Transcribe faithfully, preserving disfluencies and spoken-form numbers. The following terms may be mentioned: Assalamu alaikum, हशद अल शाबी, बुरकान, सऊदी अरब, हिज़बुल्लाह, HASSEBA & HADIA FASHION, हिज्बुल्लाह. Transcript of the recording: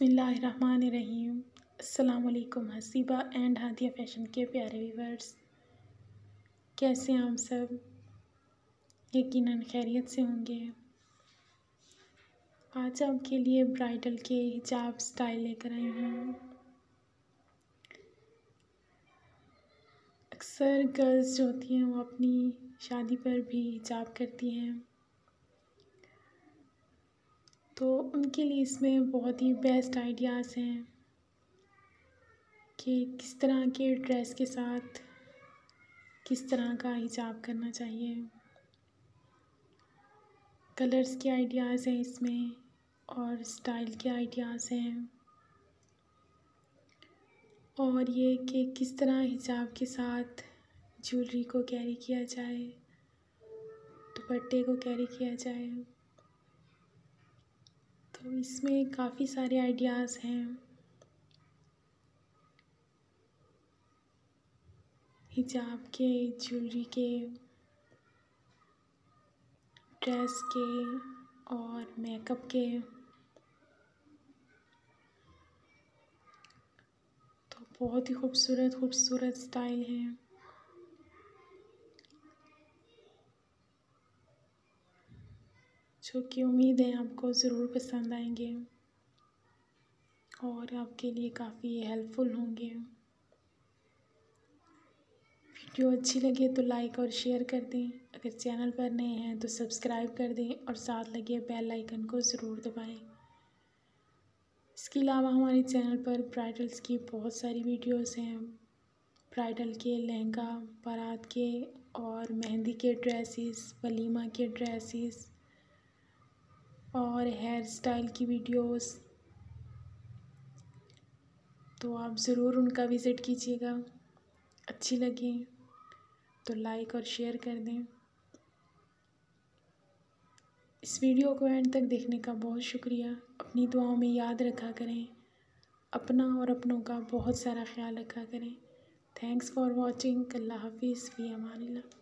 बिस्मिल्लाहिर्रहमानिर्रहीम। अस्सलाम वालेकुम हसीबा एंड हादिया फ़ैशन के प्यारे व्यूअर्स, कैसे हैं आप सब? यकीनन खैरियत से होंगे। आज आपके लिए ब्राइडल के हिजाब स्टाइल लेकर आई हूँ। अक्सर गर्ल्स जो होती हैं वो अपनी शादी पर भी हिजाब करती हैं, तो उनके लिए इसमें बहुत ही बेस्ट आइडियाज़ हैं कि किस तरह के ड्रेस के साथ किस तरह का हिजाब करना चाहिए। कलर्स के आइडियाज़ हैं इसमें और स्टाइल के आइडियाज़ हैं, और ये कि किस तरह हिजाब के साथ ज्वेलरी को कैरी किया जाए, दुपट्टे को कैरी किया जाए। तो इसमें काफ़ी सारे आइडियाज़ हैं। हिजाब के, ज्वेलरी के, ड्रेस के और मेकअप के। तो बहुत ही खूबसूरत खूबसूरत स्टाइल हैं। जो कि उम्मीद है आपको ज़रूर पसंद आएंगे और आपके लिए काफ़ी हेल्पफुल होंगे। वीडियो अच्छी लगे तो लाइक और शेयर कर दें। अगर चैनल पर नए हैं तो सब्सक्राइब कर दें और साथ लगे बेल आइकन को ज़रूर दबाएं। इसके अलावा हमारे चैनल पर ब्राइडल्स की बहुत सारी वीडियोस हैं। ब्राइडल के लहंगा, बारात के और मेहंदी के ड्रेसेस, वलीमा के ड्रेसेस और हेयर स्टाइल की वीडियोस, तो आप ज़रूर उनका विज़िट कीजिएगा। अच्छी लगे तो लाइक और शेयर कर दें। इस वीडियो को एंड तक देखने का बहुत शुक्रिया। अपनी दुआओं में याद रखा करें। अपना और अपनों का बहुत सारा ख्याल रखा करें। Thanks for watching. अल्लाह हाफिज़। फ़ी अमानिल्लाह।